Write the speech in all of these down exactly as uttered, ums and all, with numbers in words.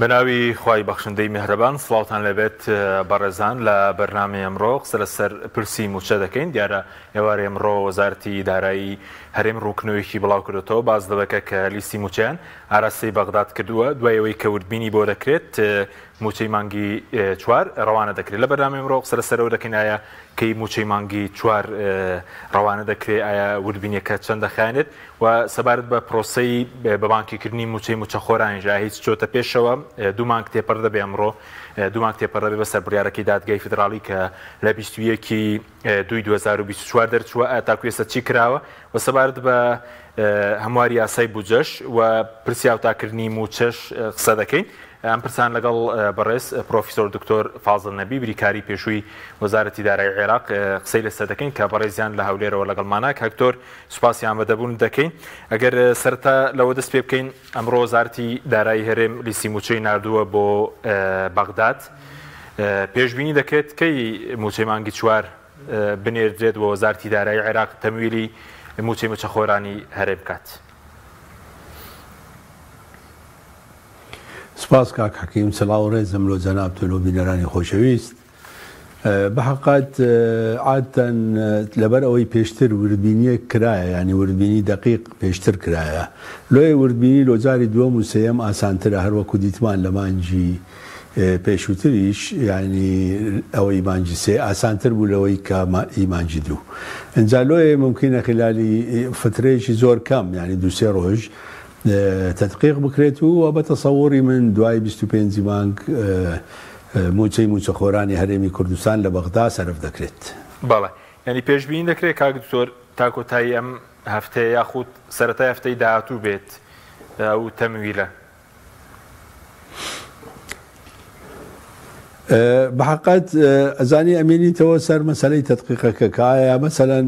بناوی خواهی بخشنده مهربان سلاوتان لبت برزان لبرنامه امروز سر سر پرسی مشاهده کن دیاره یوار امروز وزارتی دارایی هرم رکنویی بلاو کرده تو باز دوباره که لیستی مچن عرصه بغداد کردو دوایی که وربینی بوده کرد مچی مانگی چوار روانه دکری لبرنامه امروز سر سر وده کنایه کی مچی مانگی چوار روانه دکری ایا وربینی که چند خاند و سبارت با پروسی به بانکی کردنی مچی مچخوران جاییت چو تپش شوم دو مانکتی پرده به امرو دو مانکتی پرده به سر بریارکی دادگاه فدرالی که لبیستویی کی دوی دوزارو بیست چهار در چو اتاقیست چیکراو و سبارد با همواری عصای بودجش و پرسیاو تاکرنی موچش قصد کن. ام پرسان لگال بررس پروفسور دکتر فازیل نەبی بریکاری پیشوی وزارت دارایی عراق قسیل سدکین که بررسیان لهولیر و لگال مناک هکتور سپاسی آمده بون دکین. اگر سرتا لودس پیبکین امروز وزارتی دارایی هرم لیسی موچی نردو با بغداد پیش بینی دکت کی موچی مانگی چوار بنیرد و وزارت دارایی عراق تمویلی موچی مچخورانی هرم کات. سپاس کاک حکیم سلام ریزم لو جناب تلو بینرانی خوشویست به حقیقت عادتا لبر اوی پیشتر وردبینی کرایه یعنی وردبینی دقیق پیشتر کرایه لوی وردبینی لوجاری دوم و سیم آسانتره هر وکو دیتمان لمانجی پیشوتریش یعنی اوی مانجی سه آسانتر بود لوی که ایمانجی دو انجا لوی ممکنه خلالی فترهشی زور کم یعنی دو سه روش تدقیق بکرێت و بە تەسەووری من دوای بیست و پێنج مانگ موچەی موچەخۆرانی هەرێمی کوردستان لە بەغدا سەرف دەکرێت. بەڵێ یعنی پێشبینی دەکرێت کاک دکتۆر تاکۆتایی ئەم هەفتەیە یاخود سەرەتای هەفتەی داهاتوو بێت و تەمویلە. بە حەقیقەت ئەزانی ئەمێنیتەوە سەر مەسەلەی تەدقیقەکە کە ئایا مەسەلەن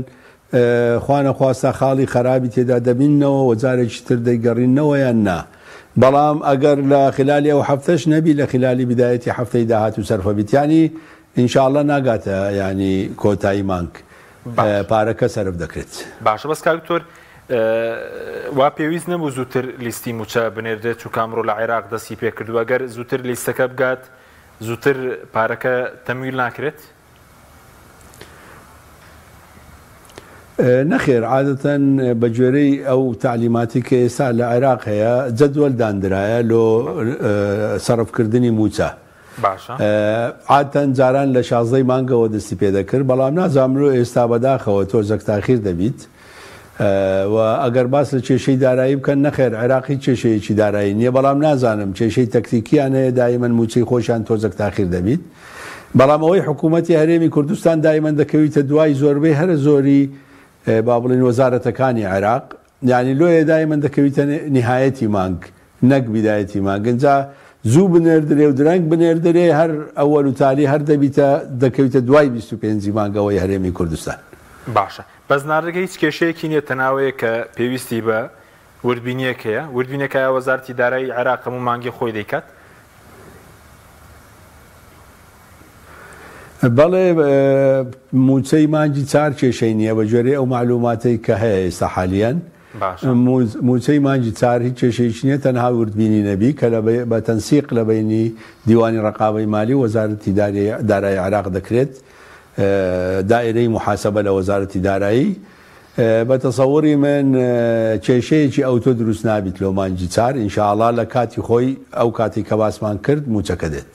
خوانە خواستە خاڵی خرابی تێدا دەبینەوە وەزارێکی تر دەیگەڕینەوە یان نا بەڵام ئەگەر لە خلالی ئەو هەفتەش نەبی لە خلالی بدایەتی هەفتەی داهاتوو سەرفەبیت یانی ئینشاءڵڵا ناگاتە یعنی کۆتایی مانگ پارەکە سەرف دەکرێت. باشە بەس کاک دکتۆر وا پێویست نەبوو زووتر لیستی موچە بنێردێت چونکە ئەمڕۆ لە عێراق دەستی پێکردووە ئەگەر زووتر لیستەکە بگات زووتر پارەکە تەمویل ناکرێت؟ نخير عادة بجوري أو تعليماتك إساء لعراق هي جدول داندرايا لو صرف كردني موسى باشا عادة جاران لشازي مانغا ودستي بيدا كر بلامنا زامرو استابداخة وتوزك تاخير دبيت وأقر باس لشي دارائي بكن نخير عراقي شي شي دارائي نيا بلامنا زانم شي تكتيكي أنا دائما موسى خوشان توزك تاخير دبيت بلام أوي حكومتي هريمي كردستان دائما دكويت دواي زور بي هر زوري بابلين وزارة كاني عراق يعني لو دائما دكويت نهايتي مانج نك بدايتي مانج انزا زو بنردري ودرنك بنردري هر اول وتالي هر دبيتا دكويت دواي بيستو بينزي مانج اوي هريمي كردستان باشا بس نارك هيتش كشي كينيا تناوي ك بيويستي با وردبينيا كيا وردبينيا كيا وزارة داري عراق مو مانجي خوي ديكات بله موچەی مانگی چار کێشەی نییە بەجۆرەی ئەو معلوماتی کە هەیە ئێستا حالیان موچەی مانگی چار هیچ کێشەیەکی نییە تەنها وردبینی نەبی کە بە تەنسیق لە بینی دیوانی ڕقابەی مالی و وەزارەتی دارایی عراق دەکرێت دائرەی محاسەبە لە وەزارەتی دارایی بە تەسەووری من کێشەیەکی ئەو تۆ دروست نابیت لەو مانگی چار ئینشاءڵڵا لە کاتی خۆی ئەو کاتی کە باسمان کرد موچەکە دێت.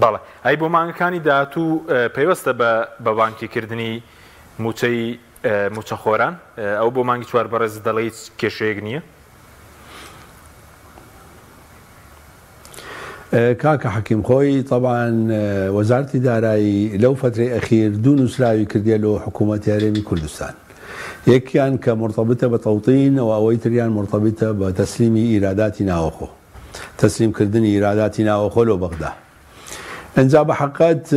بله، ای بومانگانی داتو پیوسته به بانکی کردنی موچی موچخوران، او بومانگی چوار برز دلیت کشیگ نیه؟ کاک حکیم خوی طبعا وزارت دارایی لو فتره اخیر دو نسراوی کردیه لو حکومت هرمی کردستان. یکیان که مرتبطه به توطین و اویتریان مرتبطه به تسلیم ایرادات ناوخو. تسلیم کردن ایرادات ناوخو لو بغدا. انجا بحقات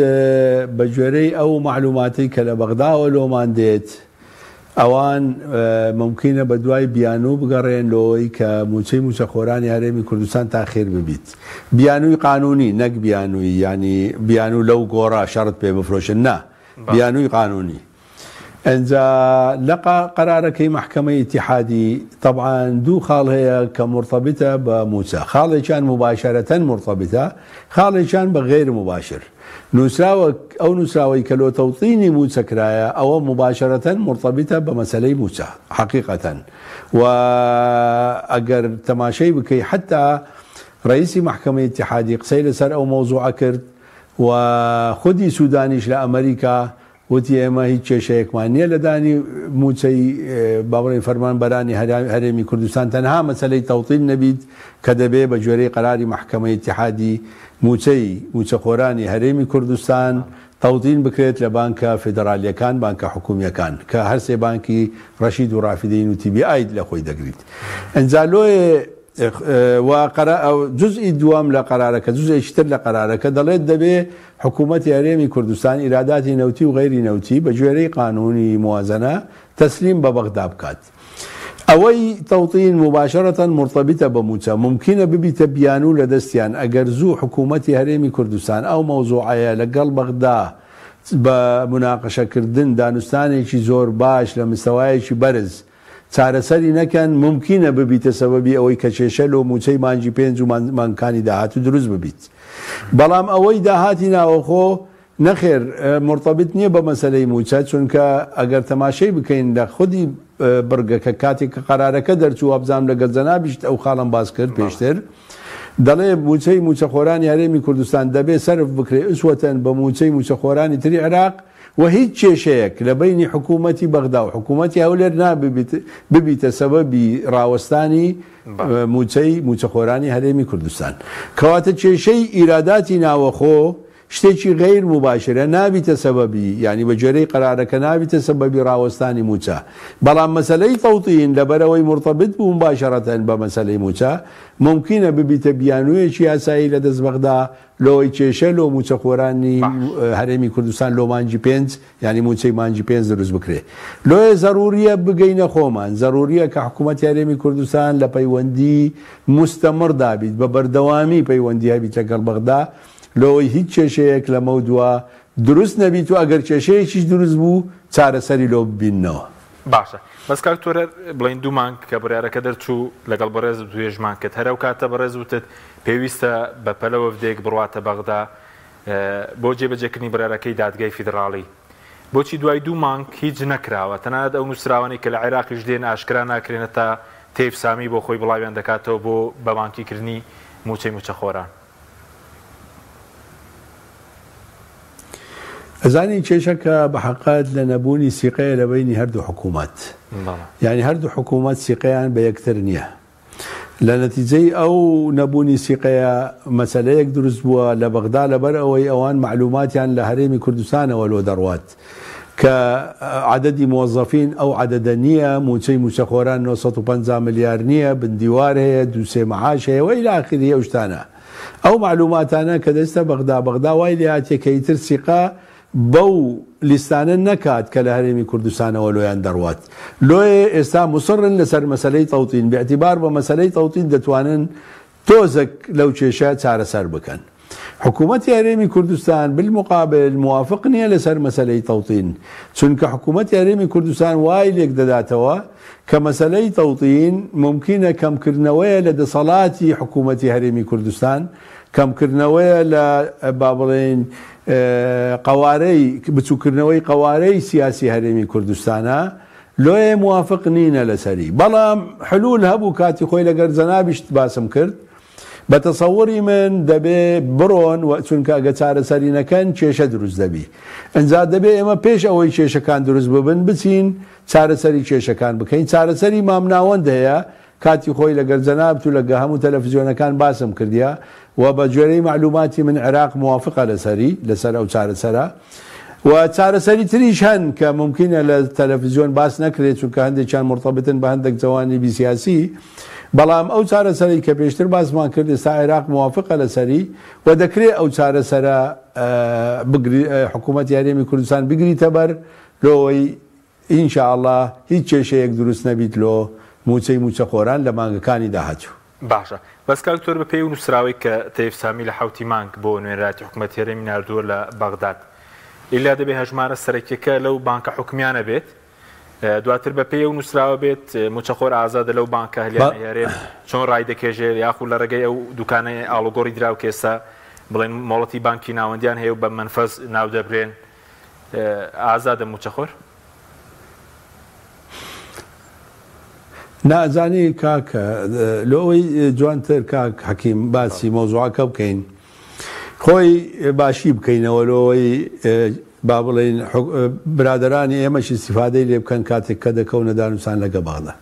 بجوري او معلوماتي كلا بغداد ولو ما انديت اوان ممكنه بدواي بيانو بقرين لوي كموشي موشخوراني هرمي كردستان تاخير ببيت بيانوي قانوني نك بيانوي يعني بيانو لو قورا شرط بفروشنا بيانوي قانوني انجا لقى قرارك محكمة اتحادي طبعا دو خال هي كمرتبطة بموسى، خالي كان مباشرة مرتبطة، خالي كان بغير مباشر. نسراوك او نسراوي كلو توطيني موسى كرايا او مباشرة مرتبطة بمسألة موسى حقيقة. واجر تماشي بكي حتى رئيس محكمة اتحادي قسيل سر او موضوع كرد وخدي سودانيش لامريكا وتی اما هیچ چشیک معنی لدانی موسی باور فرمان برانی هرمی کردستان تنها مسئله توطین نبید کدبه بجوری قراری محکمه اتحادی موسی موسی خورانی هرمی کردستان توطین بکرد لبانک فدرالی کان بانک حکومی کان که هر سه بانکی رشید و رافدین و تی بی اید لخوی دگرید انزالوی وقرار جزء دوام لقرارك جزء اشتر لقرارك ضليت دبي حكومة هريمي كردستان إرادات نوتي وغير نوتي بجوري قانوني موازنة تسليم ببغداد كات أوي توطين مباشرة مرتبطة بموسى ممكن ببي تبيانو لدستيان أجرزو حكومة هريمي كردستان أو موضوعية لقلب بغداد بمناقشة كردن دانستاني شي زور باش لمستواي شي برز چارەسەری نەکەن ممکنە ببیتە سەبەبی ئەوەی کە چێشەل و موچەی مانگی پێنج و مانگەکانی داهات و دروست ببیت. بەڵام ئەوەی داهاتی ناوەخۆ نەخێر مرتبط نییە بە مەسلەی موچە، چونکە ئەگەر تەماشەی بکەین لە خودی بەرگەکە کاتێک کە قەرارەکە دەرچوو ئابزام لەگەڵ جەنابیشت ئەو خاڵم باس کرد پێشتر دەڵێ موچەی موچەخۆرانی هەرێمی کوردستان دەبێ سەرف بکرێ ئوسوەتەن بە موچەی موچەخۆرانی تری عێراق و هیچ چێشەیەک لە بینی حکوومەتی بەغدا و حکوومەتی هەولێر ناببیتە سەبەبی ڕاوەستانی موچەی موچەخۆرانی هەرێمی کوردستان. کەواتە چێشەی ئیراداتی ناوەخۆ شتێکی غیر مباشرە نابیتە سەبەبی، یعنی بەجێرەی قەرارەکە نابیتە سەبەبی ڕاوەستانی موچە. بەڵام مەسەلەی تەوطین لەبەرەوەی مرتبط بوو مباشەرەتەن بە مەسەلەی موچە ممکنە ببیتە بیانوویەکی یاسایی لەدەست بەغدا لۆی چێشەل و موچەخۆرانی هەرێمی کوردستان لۆ مانگی پێنج، یعنی موچەی مانگی پێنج دروست بکرێ. لۆیە ضرورە بگەینە خۆمان، ضرورە کە حکوومەتی هەرێمی کوردستان لە پەیوەندی مستەمڕدا بیت، بە بەردەوامی پەیوەندی هەبیت لەگەڵ بەغدا لو هیچ چێشەیەک لە مەودووە دروست نەبیت و ئەگەر چێشەیەکیش دروست بوو چارەسەری لۆ ببینەوە. باشە، بەسکاک تۆرە بڵین دوو مانگ کە بڕیارەکە دەرچوو لەگەڵ بەڕێز دوێژمان کرد، هەرەو کاتە بەڕێز وتت پێویستە بە پەلەوە ودێک بڕواتە بەغدا بۆ جێبەجێکردنی بڕیارەکەی دادگای فیدراڵی. بۆچی دوای دوو مانگ هیچ نەکراوە؟ تەنانەت ئەو نووسراوانەی کە لە عێراقیش دێن ئاشکرا ناکرێنە تا تێیف سامی بۆ خۆی بڵاویان دەکاتەوە بۆ بەبانکیکردنی موچەی موچەخۆران. ئەزانی چێشەکە بەحەقەت لە نەبوونی سیقەیە لە بینی هەردوو حکوومەت، یعنی هەردوو حکوومەت سیقەیان بە یەکتر نییە. لە نەتیجەی ئەو نەبوونی سیقەیە مەسەلەیەک دروست بووە لە بەغدا لەبەر ئەوەی ئەوان معلوماتیان لە هەرێمی کوردستانەوە لۆ دەڕوات کە عددی موظفین ئەو عددە نییە، موچەی موچەخۆران نۆ سەد و پەنجا ملیار نییە، بندیوار هەیە، دووسێ مەعاش هەیە و ئیلا ئاخری ئەو شتانە. ئەو معلوماتانە کە دەستە بەغدا بەغدا وای لێ هاتیە کە ئیتر سیقا بو لسانه نكات كالهرمي كردستان ولو يندروات لو استا مصر لسر مسألة توطين باعتبار بمسألة توطين دتوانن توزك لو تشيشات سعر سر بكن حكومة هرمي كردستان بالمقابل موافقني لسر مسألة توطين سنك حكومة هرمي كردستان وايلك دداتوا كمسألة توطين ممكن كم كرنوية لدى صلاتي حكومة هرمي كردستان كم كرنوية لبابلين قواري بتوكرنوي قواري سياسي هرمي كردستانا لو موافقنين لسري. بلام حلول هبو كاتي خوي لقر زنابش تباسم كرد بتصوري من دبي برون وقتونك اقتار سرينا كان چيشة دروز دبي انزا دبي اما پیش اوي چيشة كان دروز ببن بسين چار سري چيشة كان بكين چار سري مامناوان دهيا كاتي خوي لقر زنابتو لقا همو تلفزيونا كان باسم كرديا وبجوري معلوماتي من عراق موافقه لسري لسر او تار سرا وتار سري تريش هن كممكن التلفزيون باس نكريت وكهندي كان مرتبط بهندك جوانب سياسي بلام او تار سري كبيشتر باس ما كرد سا عراق موافقه لسري ودكري او تار سرا بقري حكومه هريمي كردستان بقري تبر لو ان شاء الله هيك شيء دروس نبيت لو موچەی موچەخۆران لە مانگەکانی داهاتوو. باشە، بەسکاک تۆر بە پێی و نووسراوی کە تەیف سامی لە حوتی مانگ بۆ نوێنراتی حکوومەتی هەرێمی ناردووە لە بەغداد إلا دبي هجمارة سركيكا لو بانك حكميانة بيت دواتر بپی و نسراو بید متشکر آزاد لو بانک هلیانه یاری چون رایده که جل یا خود لرگی او دکانه آلوگوری دراو کیسا بلن مالتی بانکی ناوندیان هیو به منفذ ناو دبرن آزاد متشکر نه زنی کاک لوی جوانتر کاک حکیم باسی موضوع کب کین خوی باشیب کینه ولوی بابلین برادرانی ایمش استفاده لیب کن کاتی کده کونه دانوسان لگه بغدا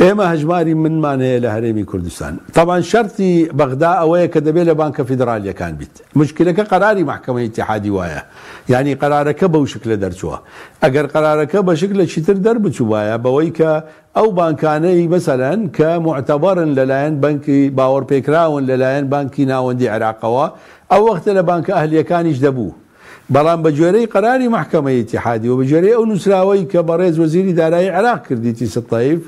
ایمه هجماری من مانه لحرمی کردستان طبعا شرطی بغدا اوه که دبیل بانک فدرالیا کان بیت مشکله که قراری محکمه اتحادی وایا یعنی قراره که با شکل در چوا اگر قراره که با شکل چیتر در بچوایا باوی که او بانکانی مثلا که معتبرن للاین بانکی باور پیکراون للاین بانکی ناوندی عراقوا او وقت لبانک اهلی کانیش دبو بلان بجوري قراري محكمة اتحادي وبجوري او نسراوي كبريز وزير داري عراق كرديتيس الطائف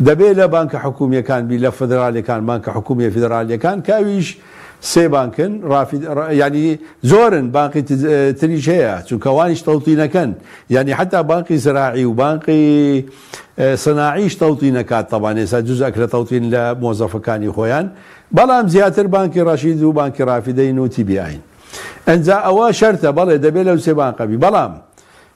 دبيله بانك حكومية كان بلا فدرالي كان بانك حكومية فدرالي كان كاويش سي بانكن رافد يعني زورن بانقي تريش هي كوانش توطينا كان يعني حتى بانقي زراعي وبانقي صناعيش توطينا كان طبعا يسا جزء اكل توطين لموظف كان خويان بلان زياتر بانكي رشيد وبانكي رافدين وتي بي اين انزا اوا شرطه بله دبي لو سبان قبي بلام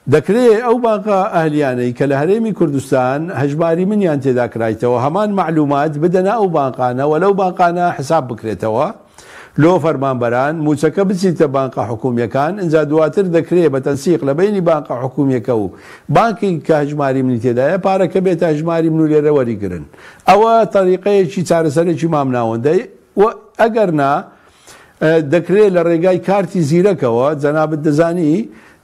دكري او باقا اهلياني كالهريمي كردستان هجماري من ينتي ذاك رايته وهمان معلومات بدنا او باقانا ولو باقانا حساب بكريتوا لو فرمان بران موسكا بسيت بانقا حكوميه كان انزا دواتر دكري بتنسيق لبين بانقا حكوميه كو بانكي كهجماري من تدايا بارك بيت هجماري من لي روري قرن او طريقه شي صار سنه شي مامناوندي واقرنا دەکرێت لە ڕێگای کارتی زیرەکەوە جەناب دەزانی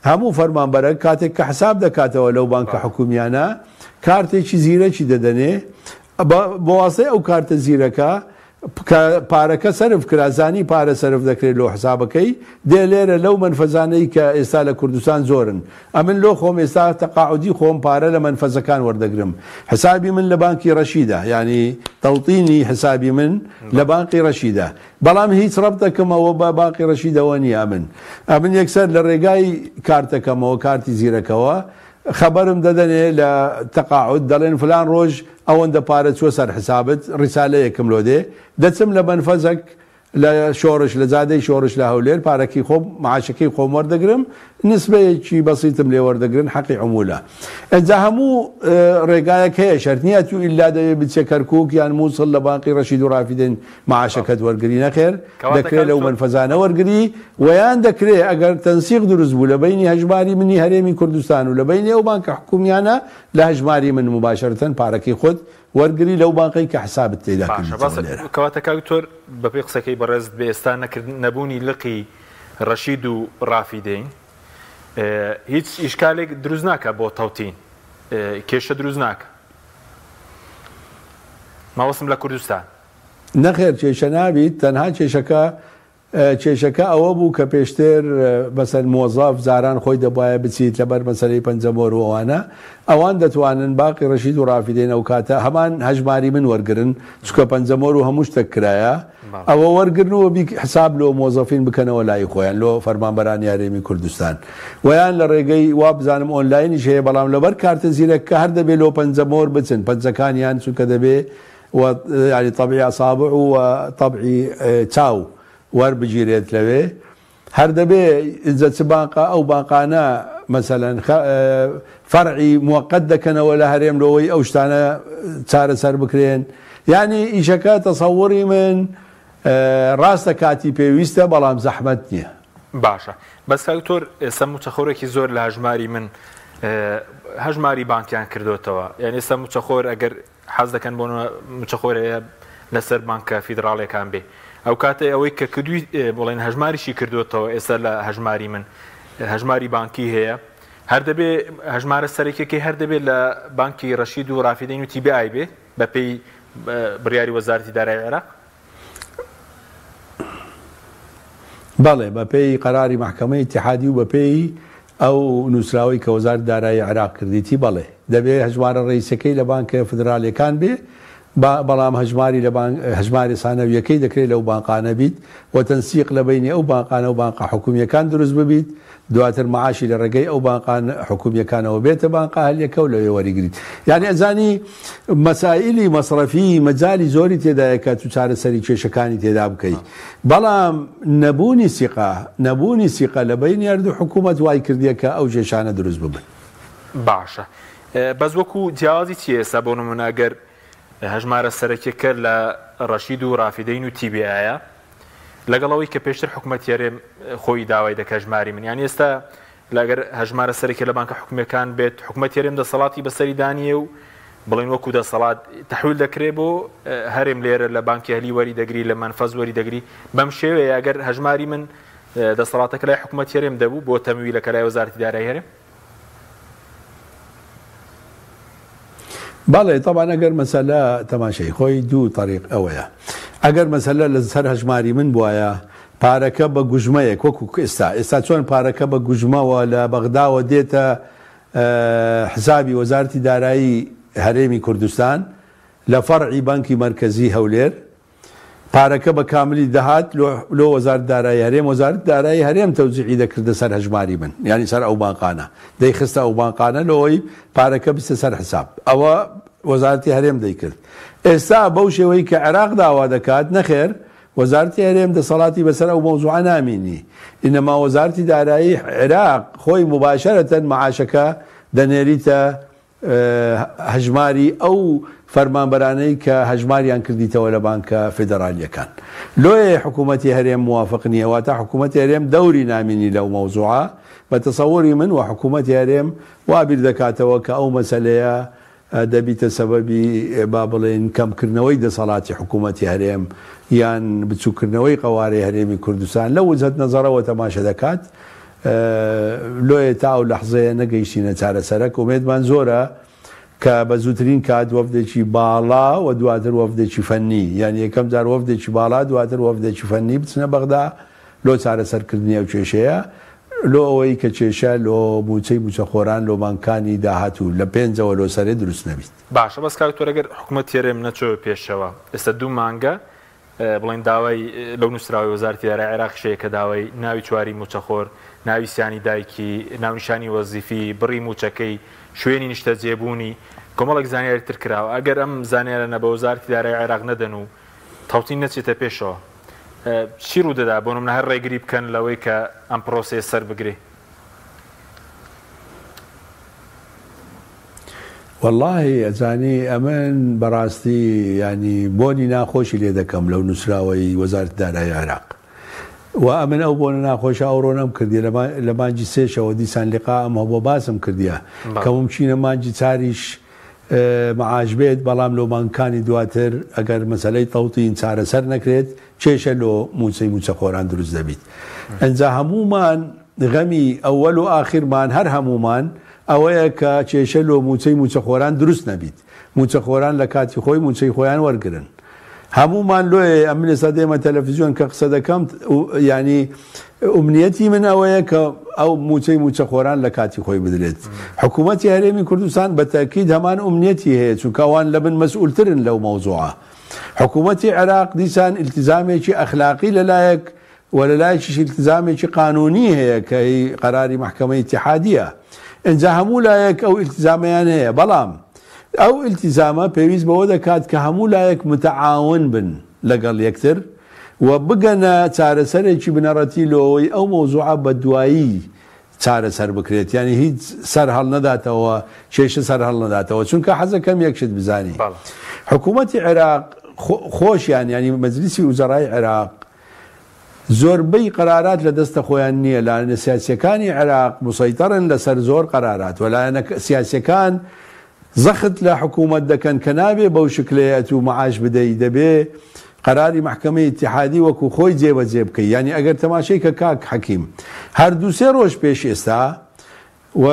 هەموو فەرمانبەرە کاتێک کە حساب دەکاتەوە لەو بانکە حکومیانە کارتێکی زیرەکی دەدەنێ بە واسطەی ئەو کارتە زیرەکە پارەکە سەرف کرا زانی پارە سەرف دەکرێت لەو حسابەکەی دێ لێرە لەو منفەزانەی کە ئێستا لە کوردستان زۆرن ئەمن لۆ خۆم ئێستا تەقاعودی خۆم پارە لە منفەزەکان وەردەگرم حسابی من لە بانکی ڕەشیدا یعنی تەوطینی حسابی من لە بانکی ڕەشیدا بەڵام هیچ ڕەبتەکەمەوە بە بانکی ڕەشیدەوە نیە ئەمن ئەمن یەکسەر لە ڕێگای کارتەکەمەوە کارتی زیرەکەوە خبرم دادنه لتقاعد دلن فلان روج او اند پارت سو سر حسابت رساله کملو ده دتسم لمنفذك لشورش لزاده شورش لهولير پارکی خوب معاشکی خوب وردگرم نسبه چی بسيطم لي وردگرن حقي عموله ازهمو رقايك هي شرطنيات الا ده بتشكركوك يعني موصل لباقي رشيد ورافدين معاشكت ورقرينا خير دكري لو منفذانه ورقري ويان دكري اگر تنسيق دروز بوله بين هجماري من هريمي كردستان ولا بين او بانك حكوميانا لهجماري من مباشره پارکی خود ورقري لو باقي كحساب التيدا كواتكاكتور ببيقسا كي برز باستانا نبوني لقي رشيد ورافدين هیچ اشکالی دروز نکه با توطین کیش دروز نکه ما وسم لکردستان نخیر چیش نبید تنها چیشکا چیشکا او بو که پیشتر مثلا موظف زاران خوی دبای بسیت لبر مسئله پنجمور و آنها اوان دتوانن باقی رشید و رافدین او کاتا همان هجماری من ورگرن چکا پنجمور و هموش تکرایا او ورگرن و بی حساب لو موظفین بکنه و لای خویان لو فرمانبرانی هەرێمی کوردستان ویان لرگی واب زانم آنلاین شه بلام لبر کارت زیرک که هر دبی لو پنجمور بتن پنجکانیان چکا دبی و یعنی طبعی اصابع و طبعی تاو وار بجيريت لبي هر دبي اذا سباقه او باقانا مثلا فرعي مؤقت دكنا ولا هريم لوي او شتانا صار سر بكرين يعني ايشكا تصوري من راس كاتي بيويستا بلام زحمتني باشا بس دكتور سمو تخورك زور لهجماري من هجماري بانكيان كردوتوا يعني سمو تخور اگر حظ كان بون متخور لسر بانكا فيدرالي كان بي او کاته اوی که کدوی بولین هجماری شی کردو تا اصلا هجماری من هجماری بانکی هیا هر دبی هجمار سرکی که هر دبی ل بانکی رشید و رافدین و تی بی آی بی با پی بریاری وزارت دارای عراق بله با پی قراری محکمه اتحادی و با پی او نسراوی که وزارت دارای عراق کردی تی بله دبی هجمار رئیسکی ل بانک فدرالی کان بی بەڵام هەژماری لە هەژماری سانەویەکەی دەکرێت لەو بانقانە بیت و تەنسیق لە بینی ئەو بانقانە و بانقە حکومیەکان دروست ببیت، دواتر معاشی لە ڕێگەی ئەو بانقان حکومیەکانەوە بێتە بانقا هەلیەکە و لەوێ وەریگریت. یعنی ئەزانی مەسائلی مەصرفی مەجالی زۆری تێدایە کە تو چارەسەری کێشەکانی تێدا بکەیت، بەڵام نەبوونی سیقا نەبوونی سیقا لە بینی هەردوو حکوومەت وای کردیە کە ئەو کێشانە دروست ببن. باشە، بەس وەکو جیازی چیێستا بۆ نموناگەر هەژمارە سەرەکیەکە لە ڕەشید و ڕافیدەین و تیبیایە لەگەڵەوەی کە پێشتر حکوومەتیارێ خۆی داوای دەکە هەژماری من، یان ئێستا لەگەر هەژمارە سەرەکیە لە بانکە حکوومەکان بێت حکوومەتیارێم دەسەڵاتی بەسەری دانیە و بڵین وەکو دەسەڵات تەحویل دەکرێ بۆ هەرێم لێرە لە بانکی هەلی وەری دەگری لە مەنفەز وەری دەگری. بەم شێوێ ئەگەر هەژماری من دەسەڵاتەکە لای حکوومەتیارێم دەبوو بۆ تەمویل لەکە لای وەزارەتی دارایی هەرێم. بله طبعا اگر مسئله تماشای خوی دو طریق اویا، اگر مسئله لسر هجماری من بوایا پارکه با گجمه یک وکو استا استا چون پارکه با گجمه و لبغدا و دیتا حسابی وزارت دارایی هرمی کردستان لفرعی بانکی مرکزی هولیر پارکه با کاملی دهات لو وزارت دارایی هرم وزارت دارایی هرم توزیعی دکرده سر هجماری من، یعنی سر او بانقانه دی خسته او بانقانه لوی پارکه بسته سر حساب او وزارت هرم دی کرد. استا بوشه وی که عراق داوا دکات نخیر وزارت هرم ده صلاتی بسر او موضوع نامینی، انما وزارت دارایی عراق خوی مباشرتا معاشکه دنریتا هجماری او فەرمانبەرانەی کە هەژماریان کردیتەوە لە بانکە فیدەرالیەکان. لۆیە حکوومەتی هەرێم موافق نیە، واتە حکوومەتی هەرێم دەوری نامینی لەو مەوزوعە بە تەسەوری من و حکوومەتی هەرێم وابیر دەکاتەوە کە ئەو مەسەلەیە دەبیتە سەبەبی با بڵێن کەمکردنەوەی دەسەڵاتی حکوومەتی هەرێم یان بچووکردنەوەی قەوارەی هەرێمی کوردستان. لەو وجهت نەزەرەوە تەماشە دەکات، لۆیە تا ئەو لەحزەیە نەگەیشتینە چارەسەرەک. ومێدمان زۆرە که به زودترین کات وفدی بالا و دواتر وفدی فنی، یعنی یکم جار وفدی بالا دواتر وفدی فنی بتنه بغدا لو سر سرکردنی و چشیا لو اوی که چشیا لو بوچی بوچ خوران لو بانکانی دهاتو لپنج و لو سر درست نبیست. باشه، بس کارکتور اگر حکومت یارم نچو پیشوا است دو مانگا بلند داوای لو نسراوی وزارتی در عراق شیه که داوای ناوی چواری موچ خور ناوی سیانی دایکی ناوی شانی وظیفی بری موچکی شوێنی نیشتە جێبوونی کۆمەڵێک زانیاری تر کراوە. ئەگەر ئەم زانیارانە بە وەزارەتی دارایی عێراق نەدەن و تەوتین نەچێتە پێشەوە چی ڕوو دەدا بۆ نمونە هەر ڕێگری بکەن لەوەی کە ئەم پرۆسەیە سەر بگرێ؟ وەڵڵاهی ئەزانی ئەمن بەڕاستی ینی بۆنی ناخۆشی لێ دەکەم لەو نووسراوەی وەزارەتی دارایی عێراق و ئەمن ئەو بۆنە ناخۆشە ئەو ڕۆنەم کردی لە مانجی سێشەوە دیسان لقا ئەمە بۆ باسم کردیە کەم چینە مانجی چاریش معاش بێت، بەڵام لۆمانکانی دواتر ئەگەر مەسلەی تەوتین چارەسەر نەکرێت چێشە لۆ موچەی موچەخۆران دروست دەبیت. ئەنجا هەمومان غەمی ئەوەل و ئاخرمان هەر هەمومان ئەوەیە کە چێشە لۆ موچەی موچەخۆران دروست نەبیت، موچەخۆران لە کاتی خۆی موچەی خۆیان وەرگرن. هەمومان لۆیە ئەمن ئێستا دێمە تەلەڤیزیۆن کە قسە دەکەم، ینی ئومنیەتی من ئەوەیە کە ئەو موچەی موچەخۆران لە کاتی خۆی بدرێت. حکوومەتی هەرێمی کوردستان بە تاکید هەمان ئومنیەتی هەیە چونکە ئەوان لەبن مەسئولترن لەو مەوزوعە. حکوومەتی عێراق دیسان ئیلتیزامێکی ئەخلاقی لەلایەک و لەلایەکیش ئیلتیزامێکی قانونی هەیە کە قەراری محکەمەی ئیتیحادیە. ئەنجا هەموو لایەک ئەو ئیلتیزامەیان هەیە، بەڵام ئەو ئیلتیزامە پێویست بەوە دەکات کە هەموو لایەک متعاون بن لەگەڵ یەکتر و بگەنە چارەسەرێکی بنەڕەتی لەوەی ئەو مەوزوعە بەدوایی چارەسەر بکرێت، یعنی هیچ سەر هەڵ نەداتەوە کێشە سەر هەڵ نەداتەوە چونکە حەزە کەم یەکشت بزانی. حکوومەتی عێراق خۆشیان یعنی مەجلیسی وزەرای عێراق زۆربەی قەرارات لە دەستە خۆیان نییە، لایەنە سیاسیەکانی عێراق مسەیتەرن لەسەر زۆر قەرارات و لایەنە سیاسیەکان زەخت لە حکوومەت دەکەن کە نابێ بەو شکلەیەت و معاش بدەی دەبێ قەراری محکەمەی ئیتیحادی وەکو خۆی جێبەجێ بکەی. یعنی ئەگەر تەماشەی کە کاک حەکیم هەردوو سێ ڕۆژ پێش ئێستا و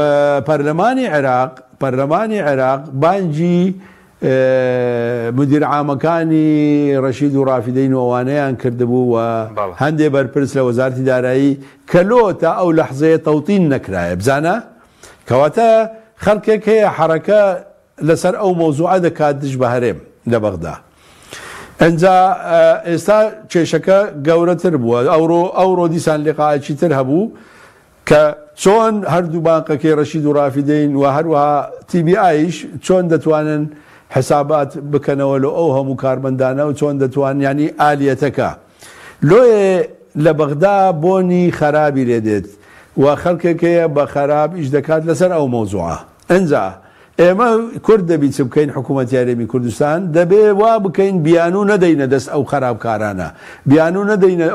پەرلەمانی عێراق پەرلەمانی عێراق بانگی مدیرعامەکانی ڕەشید و ڕافیدەین و ئەوانەیان کردبوو و هەندێ بەرپرس لە وەزارەتی دارایی کە لۆ تا ئەو لەحزەیە تەوتین نەکرایە، بزانە کەواتە خەڵکێک هەیە حەرەکە لەسەر ئەو مەوزوعە دەکات دژ بە هەرێم لبغدا. انجا استا چێشەکە گەورەتر بووە، ئەوڕۆ ئەوڕۆ دیسان لقاعەتی تر هەبوو کە چۆن هەردوو باقەکەی ڕەشید و ڕافیدین و هەروەها تی بی ئایش چۆن دەتوانن حسابات بکەنەوە لە ئەو هەموو کارمەندانە و چۆن دەتوان یعنی ئالیەتەکە لۆیە لە بەغدا بۆنی خەرابی لێدێت و خەڵکێکەیە بە خەراب ئیش دەکات لەسەر ئەو مۆزوعە. ئەنجا ئێمە کورد دەبیت چ بکەین حکوومەتی هەرێمی کوردستان دەبێ وا بکەین بیان و نەدەینە دەست ئەو خەرابکارانە، بیان و نەدەینە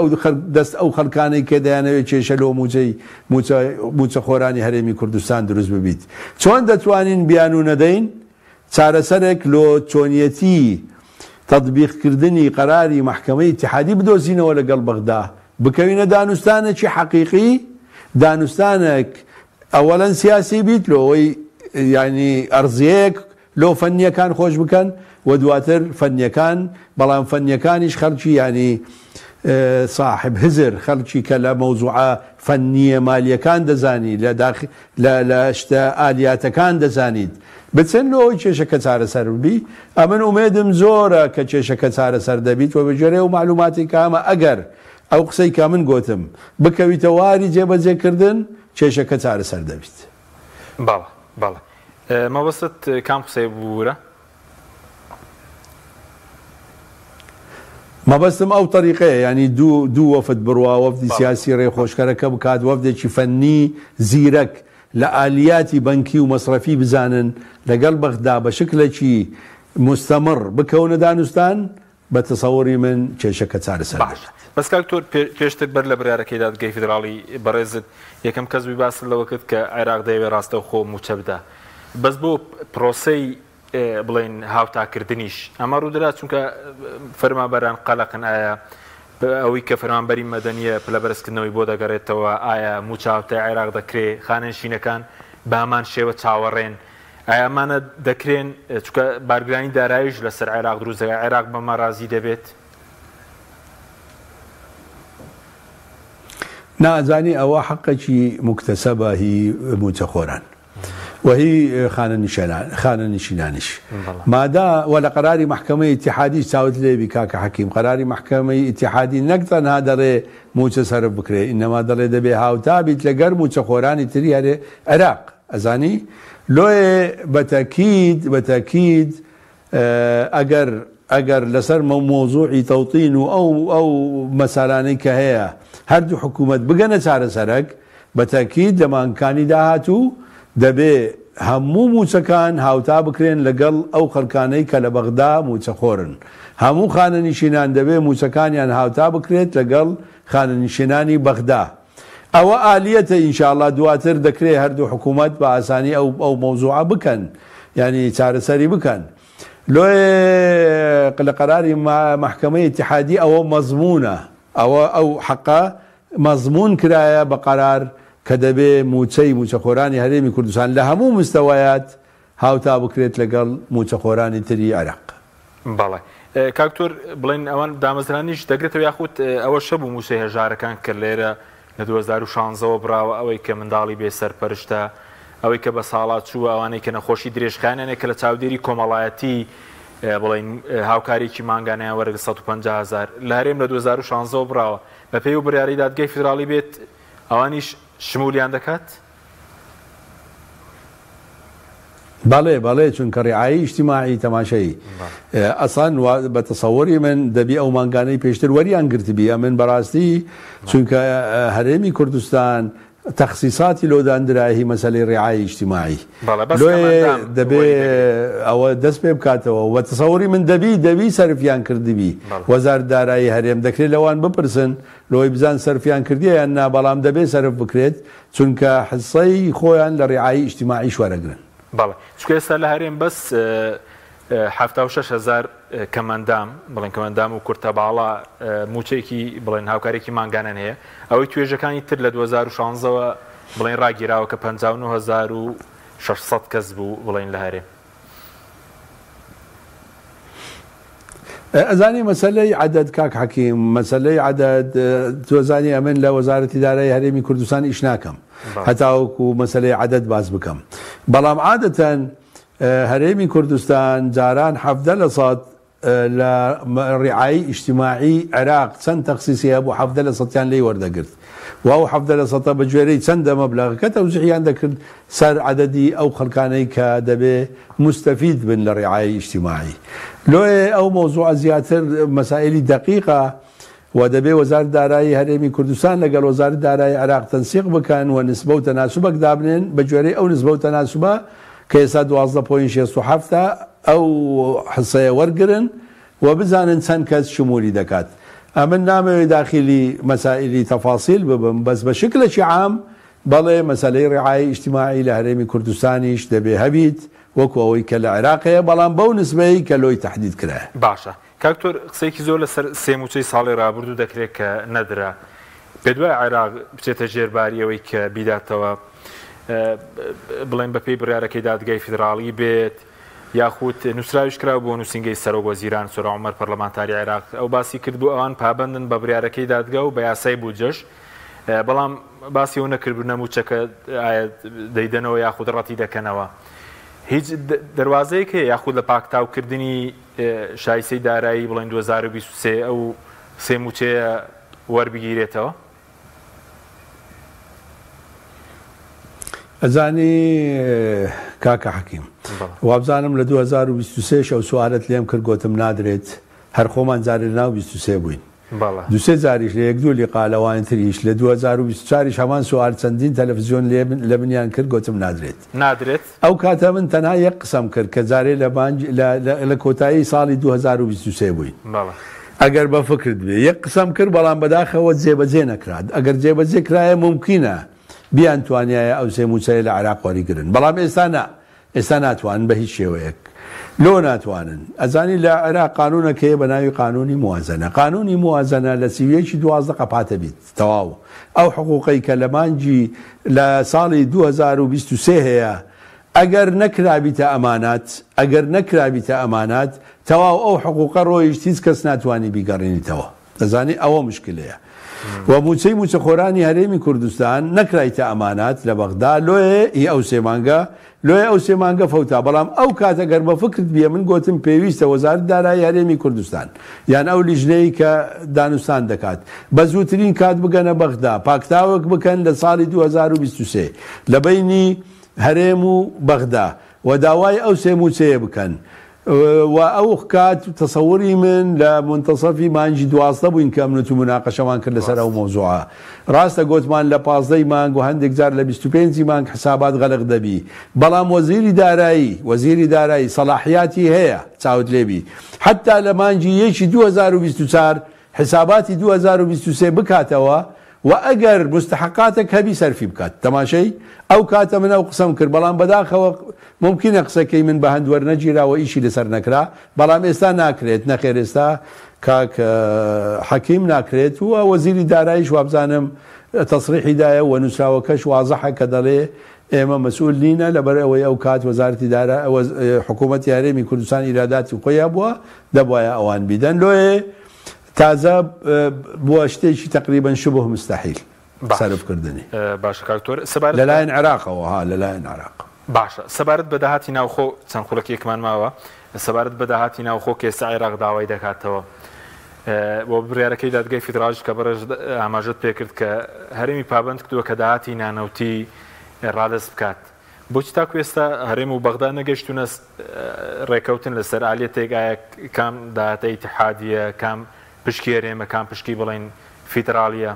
دەست ئەو خەلکانەی کە دەیانەوێت کێشە لەو موچەی موچەخۆرانی هەرێمی کوردستان دروست ببیت. چۆن دەتوانین بیان و نەدەین؟ چارەسەرێک لۆ چۆنیەتی تەطبیقکردنی قەراری محکەمەی ئیتیحادی بدۆزینەوە لەگەڵ بەغدا، بکەوینە دانوستانێکی حەقیقی، دانوستانێک ئەوەڵەن سیاسی بیت لۆی یعنی ئەرزیەک لۆ فەنیەکان خۆش بکەن و دواتر فەنیەکان، بەڵام فەنیەکانیش خەڵکی یعنی صاحب هزر، خەڵکی کە لە مەوزوعە فەنیە مالیەکان دەزانی، لە شتە ئالیاتەکان دەزانیت، بچن لۆی کێشەکە چارەسەر ببی. ئەمن ئومێدم زۆرە کە کێشەکە چارەسەر دەبیت و بەجێرێ و معلوماتی کامە ئەگەر ئەو قسەی کە من گۆتم بکەویتە واری جێبەجێکردن کێشەکە چارەسەر دەبیت. باڵە باڵە مەبەست کام قسەی بوورە؟ مەبەستم ئەو تەریقەیە، یعنی دوو دوو وەفد بڕوا، وەفدی سیاسی ڕێخۆشکەرەکە بکات، وەفدێکی فەنی زیرەک لە ئالیاتی بەنکی و مەصرفی بزانن لەگەڵ بەغدا بە شکلێکی مستەمر بکەونە دانوستان، بە تەسەوری من کێشەکە چارەسەر باشە. بەس کاکتۆر پێشتر بەر لە بڕیارەکەی دادگای فیدراڵی بەڕێزت یەکەم کەس بیباست لەوە کرد کە عێراق دەیەوێت ڕاستەوخۆ موچە بدا، بەس بۆ پرۆسەی بڵێن هاوتاکردنیش ئەمە ڕوودەدا چونکە فەرمانبەران قەلەقن، ئایا ئەوەی کە فەرمانبەری مەدەنیە پلە بەرزکردنەوەی بۆ دەگەڕێتەوە، ئایا موچە هاوتای عێراق دەکرێت، خانەنشینەکان بامان شێوە چاوەڕێن، ئایا ئەمانە دەکرێن چونکە بارگرانی دارایش لەسەر عێراق دروستەکە، عێراق بەمە ڕازی دەبێت؟ نازانی ئەوە حەقێکی مکتسەبە هی موچەخۆران وهي خانه نشینانش مادا ولا قراري محكمه اتحادي ساوت لي بكاك حكيم قراري محكمه اتحادي نقطه هادر موچ سر بكري انما دل دبي هاوتا بيت لغر موچ خوراني تري عراق ازاني لو بتاكيد بتاكيد اگر اگر لسر موضوعي توطين او او مسالاني كهيا هردو حكومه بقنا سار سرك بتاكيد لما كان داهاتو دەبێ هەموو موچەکان هاوتا بکرێن لەگەڵ ئەو خەلکانەی کە لە بەغدا موچەخۆرن، هەموو خانەنشینان دەبێ موچەکانیان هاوتا بکرێت لەگەڵ خانەنشینانی بەغدا. ئەوە ئالیەتە ئینشاءڵڵا دواتر دەکرێت هەردوو حکوومەت بە ئاسانی ئەو ئەو مەوزوعە بکەن، یعنی چارەسەری بکەن. لۆیە لە قەراری محکەمەی ئیتیحادی ئەوە مەزمونە، ئەوە ئەو حەقە مەزمون کرایە بە قەرار کە دەبێ موچەی موچەخۆرانی هەرێمی کوردستان لە هەموو مستەوایات هاوتا بکرێت لەگەڵ موچەخۆرانی تری عێراق. بەڵێ کاکتۆر بڵێن ئەوان دامەزرانیش دەگرێتەوە یاخود ئەوە شەبوو موچەی هێژارەکان کە لێرە لە دوو هەزار و شانزە براوە، ئەوەی کە منداڵی بێسەرپەرشتە، ئەوەی کە بە ساڵات چووە، ئەوانەی کە نەخۆشی درێژخایانێک کە لە چاودێری کۆمەڵایەتی بڵێن هاوکارێکی مانگانیان وەرگە سەد و پەنجا هەزار لە هەرێم لە دوو هەزار و شانزە براوە، بە پێی و بڕیاری دادگای فیدراڵی بێت ئەوانیش شمولیان دەکات؟ بەڵێ بەڵێ چونکە ڕیعایی ئیجتیماعی تەماشایی ئەسان بە تەسەوری من دەبی ئەو مانگانەی پێشتر وەریان گرتبی. من بەڕاستی چونکە هەرێمی کوردستان تەخصیصاتی لۆداندراهی مەسەلەی ڕیعایی ئیجتیماعی دەبێ ئەوە دەست پێ بکاتەوە و تەسەوری من دەبی دەبی سەرفیان کردبی. وەزارەت دارایی هەرێم دەکرێت لەوان بپرسن لۆی بزان سەرفیان کردیە یان نا، بەڵام دەبێ سەرف بکرێت چونکە حسەی خۆیان لە ڕیعایی ئیجتیماعی وەرەگرن. بەڵێ چونکە ئێستا لە هەرێم بەس هەفتا و شەش هەزار کەمەندام بڵێن کەمەندام و کورتەباڵا موچێکی بڵێن هاوکارێکی مانگانان هەیە، ئەوەی توێژەکانی تر لە دوو هەزار و شانزەوە بڵێن ڕاگیراوە کە پەنجا و نۆ هەزار و شەش سەد کەس بوو بڵێن لە هەرێم. ئەزانی مەسەلەی عەدەد کاک حەکیم، مەسەلەی عەدەد تۆزانی ئەمن لە وەزارەتی دارایی هەرێمی کوردستان ئیش ناکەم هەتاوەکو مەسەلەی عەدەد باز بکەم، بەڵام عادەتەن هەرێمی کوردستان جاران هەفدە لە سەد لرعاية اجتماعي عراق سن تخصيصي ابو حفظ الله سطيان لي ورده قرت واو حفظ الله سطا بجوري سند مبلغ كتوزيعي عندك صار عددي او خلقاني كدبي مستفيد من الرعاية اجتماعي لو او موضوع زياتر مسائل دقيقه ودبي وزارة دارایی هەرێمی کوردستان لەگەڵ وزارة دارایی عراق تنسيق بکەن و نسبة و تناسبك دابنن بجوري او نسبة و تناسبه كيسا دوازدە پۆینت شەست و هەفت او حصەیە وەرگرن و بزانن چەند کەس شمولی دەکات. من نامەوێت داخلی مسائلی تفاصیل ببم، بس بشکلێکی عام بەڵێ مسئلەی ڕعایەی ئیجتیماعی لە هەرێمی کوردستانیش دەبێ هەبیت وەکو ئەوەی کە لە عێراقەیە، بەڵام بەو نسبەی کە لۆی تەحدید کرایە. باشە کاکتۆر، قسەیەکی زۆر لەسەر سێموچەی ساڵی ڕابردوو دەکرێت کە نەدرا، پێدوای عێراق بچێتە ژێرباری ئەوەی کە بیداتەوە بڵێن بەپێی بڕیارەکەی دادگای فیدراڵی بێت، یاخود نووسراویش کرا بۆ نووسنگەی سەرۆک وەزیران سۆر عومەر پەرلەمانتاری عێراق، ئەو باسی کردبوو ئەوان پابەندن بە بڕیارەکەی دادگا و بە یاسای بودجەش، بەڵام باسی ئەو نەکردبوو نەموچەکە ئایا دەیدەنەوە یاخود ڕەتی دەکەنەوە. هیچ دەواازەیە کە یاخود لە پاکتاوکردنی شایسەی دارایی بڵێن دوو هەزار و بیست و سێ ئەو سێموچەیە وەربگیرێتەوە؟ ئەزانی کاکە حەکیم، وابزانم لە دوو هەزار و بیست و سێ ئەو سوالت لێم کرد، گوتم نادرێت، هەر خۆمان جارێ لە ناو بیست و سێ بووین، دووسێ جاریش لە یەک دوو لیقا لەوان تریش، لە دوو هەزار و بیست و چوار هەمان سوال چەندین تەلەڤیزیۆن لە منیان کرد، گوتم نادرێت نادرێت. ئەو کاتە من تەنها یەک قسەم کرد کە جارێ لە کۆتایی ساڵی دوو هەزار و بیست و سێ بووین، ئەگەر بە فکرت بێ یەک قسەم کرد، بەڵام بەداخەوە جێبەجێ نەکرات، ئەگەر جێبەجێ کرایە ممکنە بیان توانیایە ئەو سێموچەیە لە عێراق وەرگرن، بەڵام ئێستا نا، ئێستا ناتوانن بە هیچ شێوەیەک، لۆ ناتوانن. ئەزانی لە عێراق قانونەکەیە بە ناوی قانونی موازنە، قانونی موازنە لە سیویەکی دوازدە قەپاتە بیت تەواو، ئەو حقوقی کە لە مانجی لە ساڵی دوو هەزار و بیست و سێ هەیە، ئەگەر نەکرابیتە ئەمانات، ئەگەر نەکرابیتە ئەمانات تەواو ئەو حقوقە ڕۆیشت هیچ کەس ناتوانانی بیگەڕێنیتەوە، دەزانی ئەوە مشکلەیە. و موچەی موچەخۆرانی هەرێمی کوردستان نەکرایتە ئەمانات لە بەغدا، لۆیە ئەو سێمانگە لۆیە ئەو سێمانگە فەوتا، بەڵام ئەو کاتە گەر بە فکرت بێ من گوتم پێویستە وەزارەت دارایی هەرێمی کوردستان یان ئەو لیژنەی کە دانوستان دەکات بە زووترین کات بگەنە بەغدا، پاکتاوەک بکەن لە ساڵی دوو هەزار و بیست و سێ لە بینی هەرێم و بەغدا و داوای ئەو سێموچەیە بکەن. وأو كات تصوري من لمنتصفي مانجي دوازدە بووین کە من و مناقەشەمان کرد لەسەر ئەو مۆزوعە، ڕاستە گوتمان لە پازدەی مانگ و هەندێک جار لە بیست و پێنجی مانگ حسابات غەلق دەبی، بەڵام وەزیری دارایی وەزیری دارایی سەلاحیاتی هەیە چاوت لێبی حتا لە مانجی یەکی دوو هەزار و بیست و چوار حساباتی دوو هەزار و بیست و سێ بکاتەوە و ئەگەر مستحقاتێک هەبی سەرفی بکات. تەماشەی ئەو کاتە من ئەو قسەم کرد، بەڵام بەداخەوە ممکنە قسەکەی من بە هەندوەرنەگیراوە ئیشی لەسەر نەکرا، بەڵام ئێستا ناکرێت، نەخێر ئێستا کاک حەکیم ناکرێت. و وەزیری داراییش وابزانم تەصریحی دایە و نووسراوەکەش وازەحە کە دەڵێ ئێمە مەسئول نینە لەبەر ئەوەی ئەو کات وەزارەتی حکوومەتی هەرێمی کوردستان ئیراداتی خۆیان بووە، دەبوایە ئەوان بیدەن، لۆیە تازە بووە شتێکی تقریبا شبه مستحیل سەرفکردنی. باشە کاکتۆر، سەبارەت لەلایەن عێراقەوە، ها لەلایەن عێراق. باشە، سەبارەت بە داهاتی ناوخۆ چەند خولەکێکمان ماوە، سەبارەت بە داهاتی ناوخۆ کە ئێستا عێراق داوای دەکاتەوە بۆ بڕیارەکەی دادگای فیدراڵیش کە بەڕێز ئاماژەت پێکرد کە هەرێمی پابەند کردووە کە داهاتی نانەوتی ڕادەست بکات، بۆچی تاکو ئێستا هەرێم و بەغدا نەگەشتونە ڕێکەوتن لەسەر ئالێتێک، ئایا کام داهاتە ئیتیحادیە، کام پشکی هەرێمە، کام پشکی بڵێن فیدراڵیە؟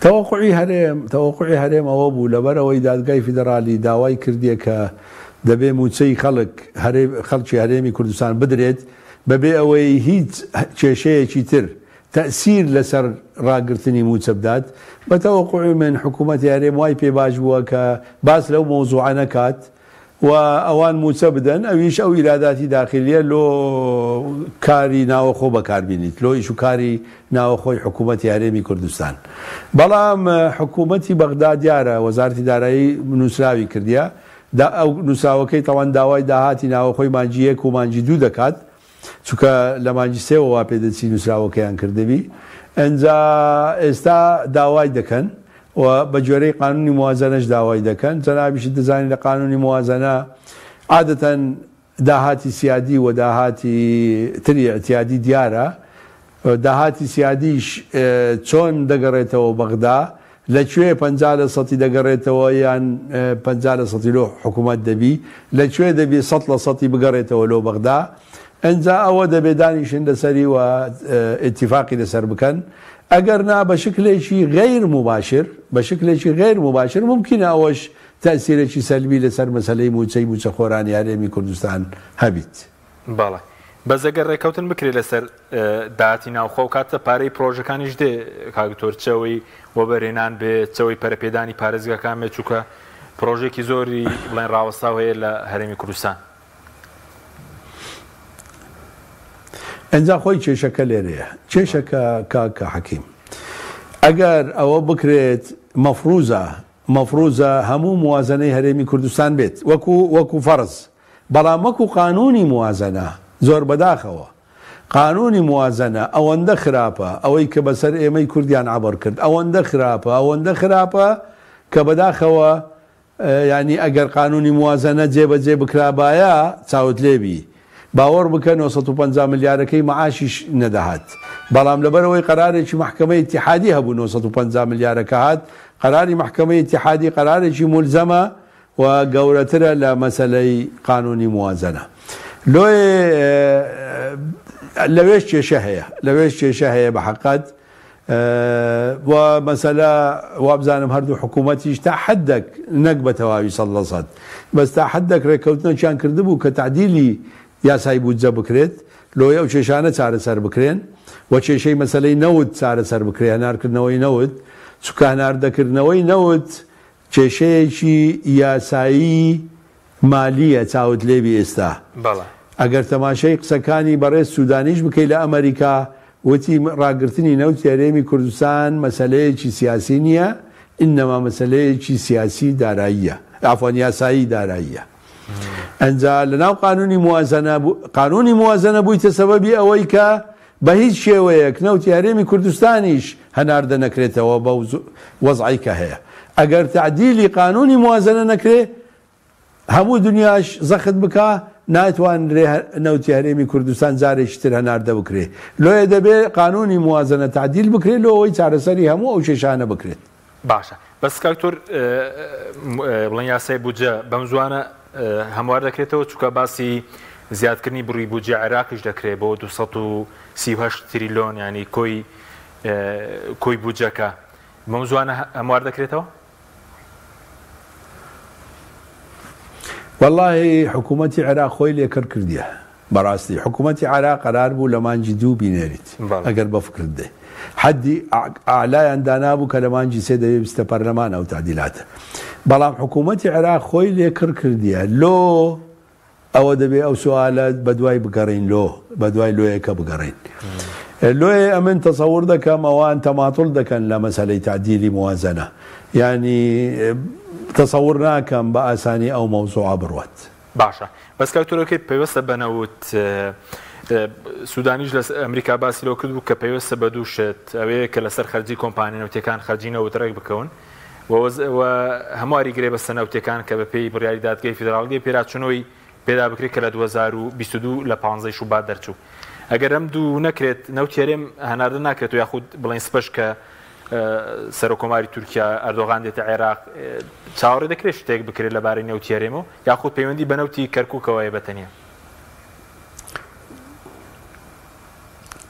توقعی هەرێم، توقعی هەرێم ئەوە بوو لەبەرەوەی دادگای فیدرالی داوای کردیە کە دەبێ موچەی خەڵک خەڵکی هەرێمی کوردستان بدرێت بەبێ ئەوەی هیچ کێشەیەکی تر تەسیر لەسەر ڕاگررتنی موچە بدات. بە تەوەقعی من حکوومەتی هەرێم وای پێ باش بووە کە باس لەو مۆزوعە نەکات و ئەوان موچە بدەن، ئەویش ئەو ئیراداتی داخلیە لۆ کاری ناوەخۆ بەکاربیێت، لۆیش و کاری ناوەخۆی حکوومەتی هەرێمی کوردستان. بەڵام حکوومەتی بەغدا دیارە وەزارەتی دارایی نووسراوی کردیا، ئەو نووساوەکەی تەوان داوای داهاتی ناوەخۆی مانجی یەک و مانجی دوو دەکات، چونکە لە مانجی سێەوە وا پێدەچی نووسراوەکەیان کردبی، ئەنجا ئێستا داوای دەکەن و بە جۆرەی قانونی موازنەش داوای دەکەن. جەنابیشت دەزانین لە قانونی موازنە عادة داهاتی سیادی و داهاتی تری اعتیادی دیاره. داهاتی سیادیش چون دگریت و بغدا لشوي پنجال سطي دقريت ويان پنجال سطي لو حكومات دبي لشوي دبي سطل سطي بقريت ولو بغداد انزا او دبي دانيش اندسري واتفاقي لسر بكن اقرنا بشكل شيء غير مباشر بشكل شيء غير مباشر ممكن اوش تأثير شيء سلبي لسر مسألة موتسي موتسخوراني هرمي كردستان هبيت بالا بس اگر رکوت المکری لسر دعاتی ناوخو کات پاری پروژه کنیش ده کارگتور چوی و برینان به چوی پرپیدانی پارزگا کامه چوکا پروژه کی زوری بلن راوستاوه لهرمی کردستان انزا خوی چه شکل لیره چه شکل که حکیم اگر او بکریت مفروضه مفروضه همو موازنه هرمی کردستان بیت وکو وکو فرض بلا مکو قانونی موازنه زور بداخوا قانونی موازنه آونده خرابه، آوی که بسر ایمی کردیان عبور کرد، آونده خرابه، آونده خرابه که بداخوا یعنی اگر قانونی موازنه جیب جیب خرابایا تعود لیبی، باور بکن نهصد و پنجاه میلیارد کی معاشش ندهد. بالام لبروی قراری که محکمه اتحادی هبون نهصد و پنجاه میلیارد که هد قراری محکمه اتحادی قراری که ملزمه و جورتره لمسئله قانونی موازنه. لو لويش شيء شهية لويش شيء شهية بحقد ومسألة وابزانم هردو حكومتيش تحدك نقبة تواوي صلصت بس تحدك ركوتنا شان كردبو كتعديلي يا سايبو تزا بكريت لو يو شيشانة سعر سر بكرين وشي شي مسألة نود سعر سر بكري هنار كرنوي نود سكا هنار دا كرنوي نود شي شي شي يا ساي مالية تعود ليبي استا بله اگر تماشای قسکانی برای سودانیش بکی لامریکا و تی راگرتنی نوتی هرمی کردستان مسئله چی سیاسی نیه انما مسئله چی سیاسی داراییه عفوا یاسایی داراییه انزا لناو قانونی موازنه قانونی موازنه بویت سببی اوی که به هیچ شێوەیەک نەوتی هەرێمی کوردستانیش هەناردە نەکرێتەوە بەو وەزعی کە هەیە اگر تعدیلی قانونی موازنه نەکرێ همو دنیاش زخد بکا ناتوان نوتی هرمی کردستان زارشتر هنرده بکره لو دبی قانونی موازنه تعدیل بکره لو اوی چارەسەری همو او ششانه بکره باشه بس کاکتور بلن یاسای بودجه بمزوانه هموار دکرێتەوە چونکە باسی زیادکردنی بڕی بودجه عێراقیش دەکرێت بۆ دوو سەد و سی و هەشت تریلۆن یعنی کۆی کۆی بودجەکە بەمزوانە هەموار دەکرێتەوە والله حكومة العراق خويلي كركردية براستي حكومة العراق قرار بو لمان جدو بينيرت اگر بفكر ده حدي اعلى عندنا بو كلمان جي سيده بست برلمان او تعديلات بلام حكومة العراق خويلي كركردية لو او دبي او سؤالات بدواي بقرين لو بدواي لو هيك بقرين لو امن تصور ده كما وان تماطل ده كان لمساله تعديلي موازنه يعني تصورنا كان بأساني أو موضوع بروت. باشا. بس كاكتور كيف بيوصل بناوت سودانيج لس أمريكا باسي لو كده كبيوصل بدوشة أبي كلاسر خارجي كومباني وتكان خارجينا وترك بكون. ووز وهماري قريب السنة وتكان كبي برياليدات كيف فدرال كيف بيراتشنوي بيدا بكري كلاد وزارو بيسدو لبانزة شو بعد درتشو. أجر رمدو نكرت نوتيرم هنرد نكرت وياخد بلين سبش ك سەرۆکۆماری تورکیا ئەردۆغان دێتە عێراق چاوەڕێ دەکرێت شتێک بکرێت لەبارەی نەوتی هەرێمەوە یاخود پەیوەندی بە نەوتی کەرکووکەوەیە بەتەنیا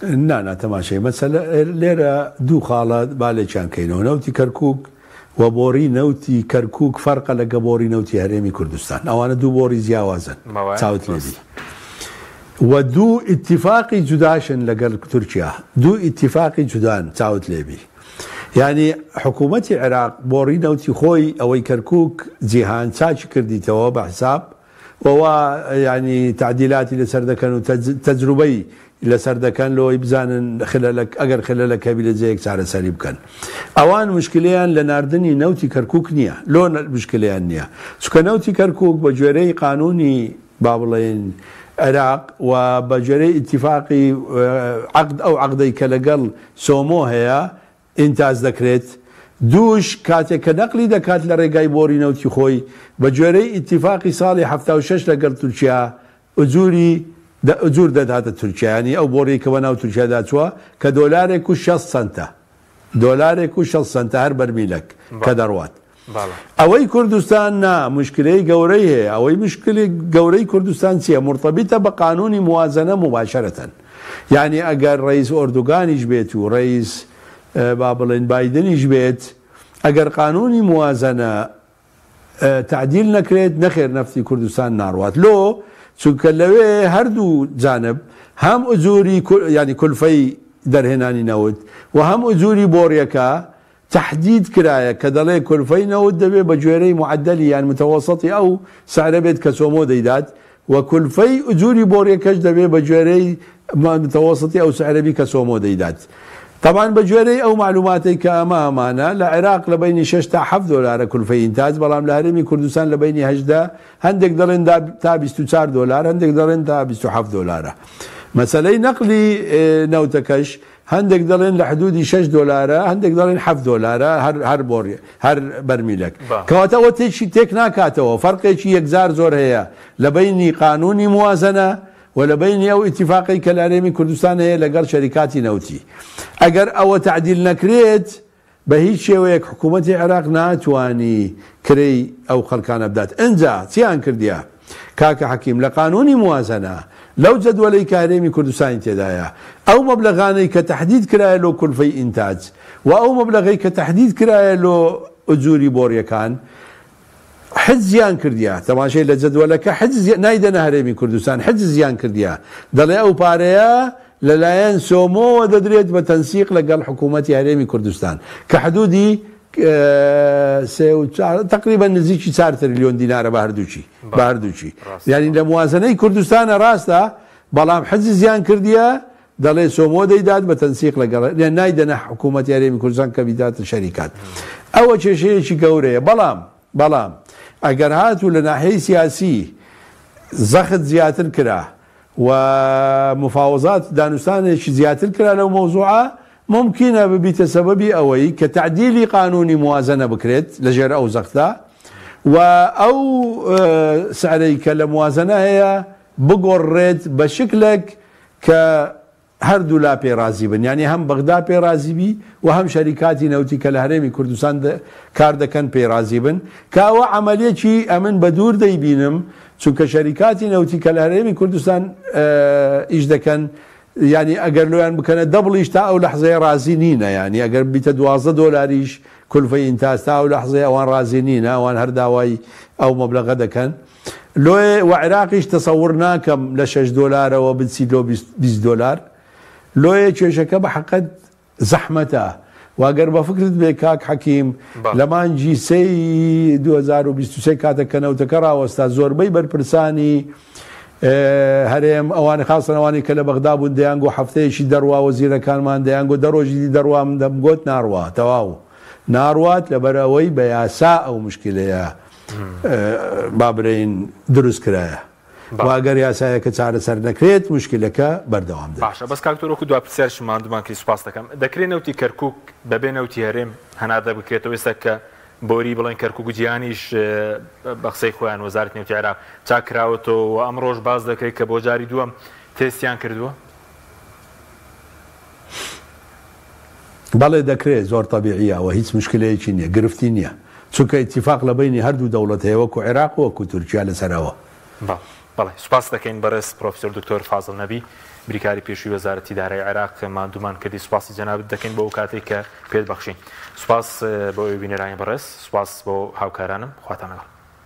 نانا تەماشای مەسەلە لێرە دوو خاڵات بالێکیان کەینەوە نەوتی کەرکووک و بۆری نەوتی کەرکووک فەرقە لەگە بۆری نەوتی هەرێمی کوردستان ئەوانە دوو بۆری جیاوازن چاوت لێبی و دوو ئیتیفاقی جوداشن لەگەڵ تورکیا دوو ئیتیفاقی جودان چاوت لێبی يعني حكومة العراق بورينا وتخوي أو كركوك جيهان ساش كردي توابع حساب وهو يعني تعديلات اللي سردا كانوا تجربي اللي سردا كان لو يبزان خلالك أجر خلالك هبيل زيك سعر سريب كان أوان مشكليان لناردني نوتي كركوك نيا لون مشكليان نيا سكان نوتي كركوك بجوري قانوني بابلين العراق وبجوري اتفاقي عقد أو عقدي كالأقل سوموها انتاز دەکرێت دوش کاتێک کە نەقلی دەکات لە ڕێگای بۆرینەوتی خۆی بە جۆرەی ئیتیفاقی ساڵی هەفتە و شەش لەگەڵ تورکیا ئوجوری ئوجور دەداتە تورکیا، یعنی ئەو بۆڕێی کەوە ناو تورکیادا چووە کە دۆلارێک و شەش سنتە، دۆلارێک و شەش سنتە هەر بەرمیلەک کە دەڕوات. ئەوەی کوردستان نا مشکلەی گەورەی هەیە. ئەوەی مشکلی گەورەی کوردستان چییە؟ مرتبطە بە قانونی موازنە مباشرەتەن. یعنی ئەگەر ڕئیس ئۆردوگانیش بێت و ڕئیس با بڵێن بایدنیش بێت، ئەگەر قانونی موازنە تعدیل نەکرێت نەخێر نەفتی کوردستان ناڕوات. لۆ چونکە لەوێ هەردوو جانب هەم ئوجوری یعنی کولفەی دەرهێنانی نەوت و هەم ئوجوری بۆڕیەکە تحديد كراية كدلي كلفين أو الدبي بجوري معدلي يعني متوسطي أو سعر بيت كسومو ديدات، وكلفي أجوري بوري كش دبي بجوري متوسطي أو سعر بيت كسومو ديدات. طبعا بجوري أو معلوماتي كأمامنا العراق لبيني ششتا حفظ دولار كلفي إنتاج، بلام لهرمي كردستان لبيني هجدا، هندك دلن تا بیست و چوار دولار، هندك دلن تا بیست و هەفت دولار. مسألة نقلي نوتكش هندك دلين لحدودي شش دولارا، هندك دلين حفظ دولارا هر هر بوري هر برميلك. كواتا وتشي تكنا كاتو فرق شي يكزار زور هي لبيني قانوني موازنة ولبيني او اتفاقي كالاريمي كردستان هي لقر شركاتي نوتي. اگر او تعديل نكريت بهيج شويك حكومة العراق ناتواني كري او خلقان ابدات. انزا تيان كرديا كاكا حكيم لقانوني موازنة لو جدولي كهريمي كردستان تدايا او مبلغاني كتحديد كرايا لو كلفي انتاج واو مبلغي كتحديد كرايا لو اجوري بوريا كان حجزيان كرديا. طبعا شيء لجدولك حجز نايدا نهريمي كردستان حجزيان كرديا دلي او باريا للاين سومو وددريت بتنسيق لقال حكومة هريمي كردستان كحدودي تقریبا نزدیکی چهار تریلیون دیناره به هر دوچی به هر دوچی یعنی لموازنه کردستان راسته بلام حجز زیان کردیه دلی سومو دیداد به تنسیق لگەڵ یعنی نایدەنە حکومەتی هەرێمی کوردستان کە بیداتە شەریکات. ئەوە کێشەیەکی گەورەیە. بەڵام بەڵام ئەگەر هاتوو لە ناحیەی سیاسی زەخت زیاتر کرا و مفاوضات دانوستانێکی زیاتر کرا لەو مووزوعە ممکنه ببیتە سەبەبی ئەوەی کە تعدیلی قانونی موازنە بکرێت لەژێر ئەو زەختە و ئەو سعرەی کە لە موازنە هەیە بگۆڕێت بە شکلێک کە هەردوو لا پێ رازی بن، یعنی هەم بەغدا پێ رازی بی و هەم شەریکاتی نەوتی کە لە هەرێمی کوردستان کار دەکەن پێ رازی بن، کە ئەوە عەمەلێکی ئەمن بە دوور دەیبینم چونکە شەریکاتی نەوتی کە لە هەرێمی کوردستان ئیش دەکەن یعنی ئەگەر لۆیان بکەنە دەبڵیش تا ئەو لەحزەیە رازی نینە، یعنی ئەگەر بیتە دوازدە دۆلاریش کولفەی ئینتاج تا ئەو لەحزەیە ئەوان رازی نینە، ئەوان هەر داوای ئەو مەبلەغە دەکەن. لۆیە و عێراقیش تەسەوور ناکەم لە شەش دۆلارەوە بچی لۆ بیست دۆلار. لۆیە کێشەکە بەحەقەت زەحمەتە. واگەر بە فکرت بێ کاک حەکیم لەمانجی سێی دوو هەزار و بیست و سێ کاتە کە نەوتەکە ڕاوەستا زۆربەی بەرپرسانی هەرێم ئەوان خاصن ئەوانی کە لە بەغدا بوون دەیانگۆ هەفتەیەکی دەڕوا وەزیرەکانمان دەیانگۆ دەڕۆژی دەڕوام دەمگوت ناڕوا تەواو ناڕوات لەبەر ئەوەی بە یاسا ئەو مشکلەیە بابرین دروست کرایە. واگر یاسایە کە چارەسەر نەکرێت مشکلەکە بەردەوام دەبێت. باشە بەس کاک تۆڕۆک دوا پرسیارشم ماندومان کە سوپاس دەکەم. دەکرێت نەوتی کەرکووک بەبێ نەوتی هەرێم هەنادە بکرێتەوە ئێستا کە بۆری بڵێن کەرکووک و جیهانیش بە قسەی خۆیان وەزارەتی نەوتی عێراق چاکراوەتەوە و ئەم ڕۆژ باز دەکەیت کە بۆ جاری دووەم تێستیان کردووە؟ بەڵێ دەکرێت زۆر تەبیعیە و هیچ مشکلەیەکی نییە، گرفتی نییە، چونکە ئیتیفاق لە بینی هەردوو دەوڵەت هەیە وەکو عێراق و وەکو تورکیا لەسەرەوە. بەڵێ سوپاس دەکەین بەرز پرۆفسۆر دکتۆر فازیل نەبی بریکاری پێشووی وەزارەتی دارایی عێراق ماندوومان کردی. سوپاسی جەنابت دەکەین بۆ ئەو کاتێک کە پێت بەخشین. سوپاس بۆ بینەرانی بەڕێز، سوپاس بۆ هاوکارانم، خواتان لەگەڵ.